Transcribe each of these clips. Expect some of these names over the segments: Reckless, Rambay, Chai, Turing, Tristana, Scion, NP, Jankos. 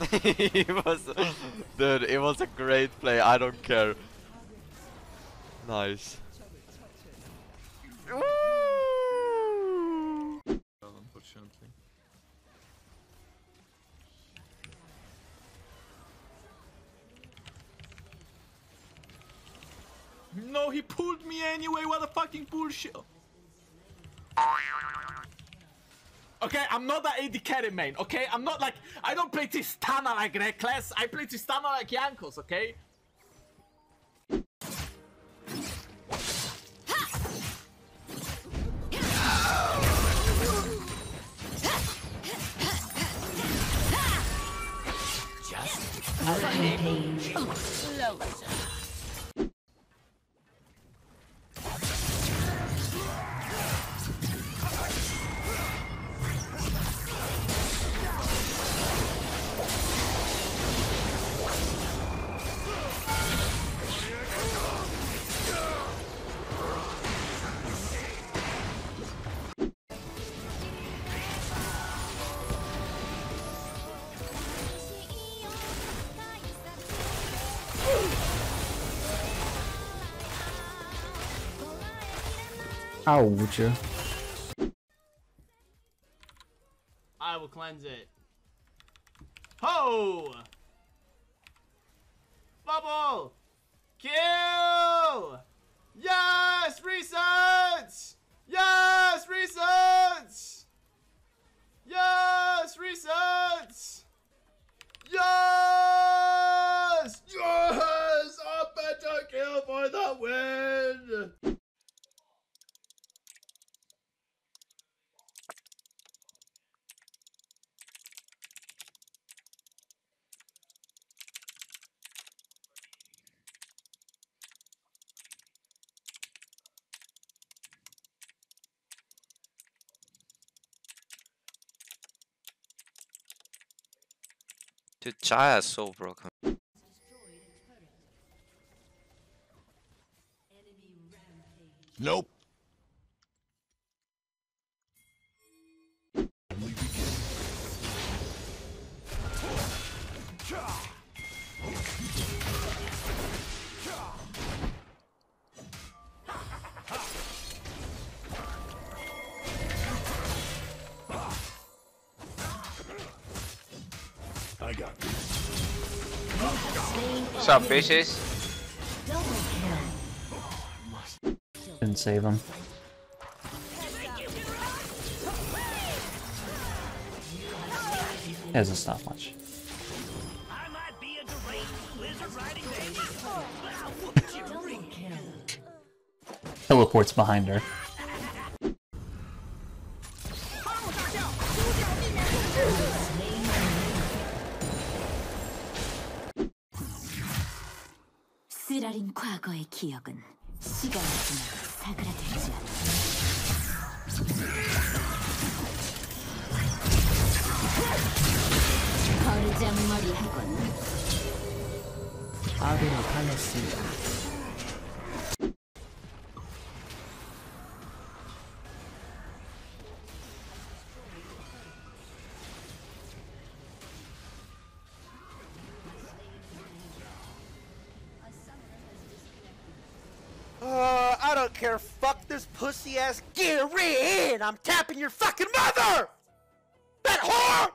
It was, dude, it was a great play. I don't care. Nice. Well, unfortunately. No, he pulled me anyway. What a fucking bullshit. Okay, I'm not that AD carry main, okay? I'm not like, I don't play Tristana like Reckless, I play Tristana like Jankos, okay? Just Ow, would you? I will cleanse it. Ho! Bubble! Kill! Yes! Resets! Yes! Resets! Yes! Resets! Yes! Yes! A better kill for the win! Dude, Chai is so broken. Enemy rampage. Nope. I got you. What's up, bitches? Didn't save him. It doesn't stop much. I might be a deranged lizard riding baby. I'll whoop your ring. Teleports behind her. 쓰라린 과거의 기억은 시간이 지나 사그라들지 않아. 버르장머리하군. 아비로 반했습니다. I don't care, fuck this pussy ass, get in! I'm tapping your fucking mother! That whore!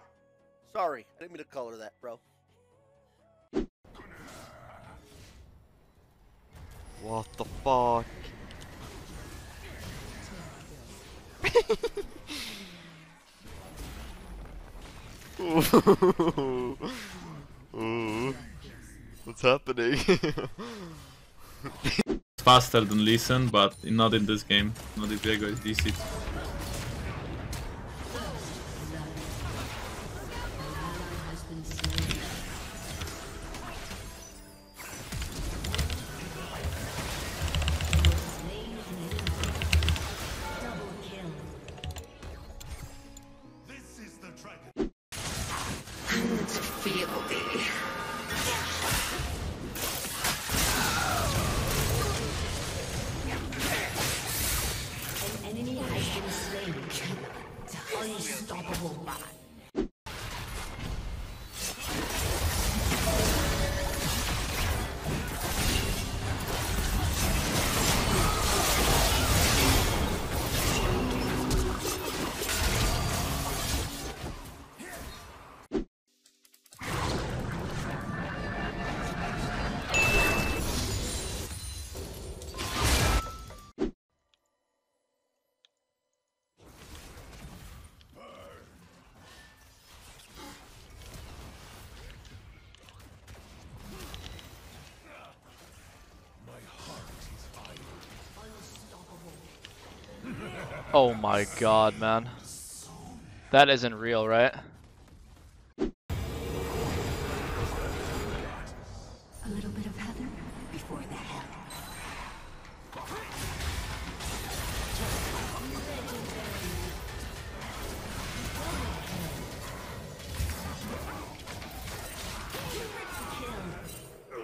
Sorry, I didn't mean to color that, bro. What the fuck? Ooh. Ooh. What's happening? Faster than listen, but not in this game. Not if I go DC. This is the dragon. Unfeeable. Unstoppable man. Oh my god, man. That isn't real, right? A little bit of heather before the hell.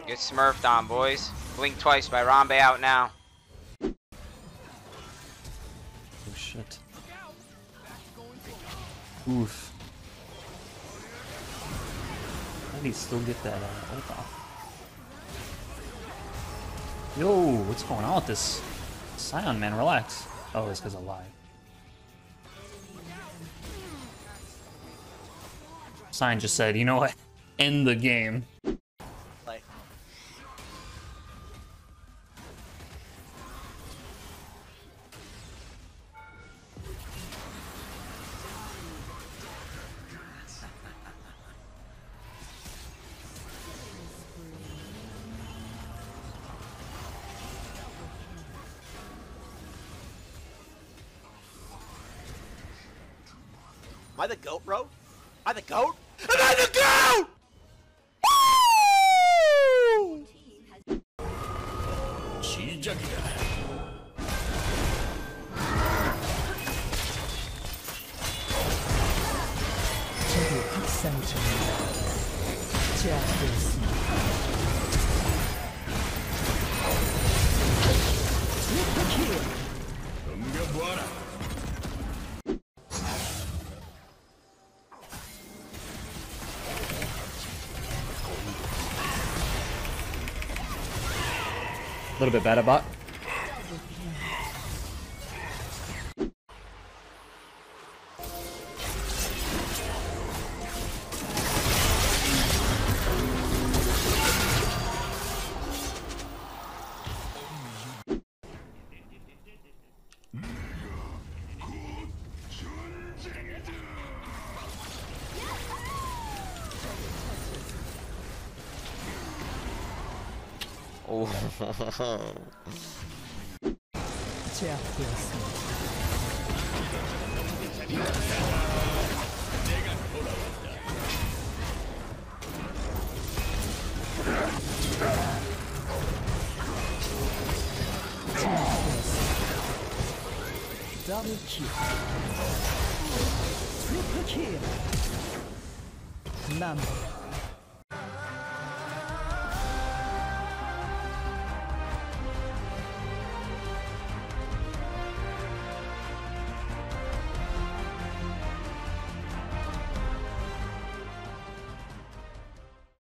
Get smurfed on, boys. Blink twice by Rambay out now. Oh shit. Oof. How do you still get that out? What the? Yo, what's going on with this? Scion, man, relax. Oh, this guy's alive. Scion just said, you know what? End the game. Am I the goat, bro? Am I the goat? Am I the goat? Woo! Justice. A little bit better, but oh. Double kill. Triple kill. Number.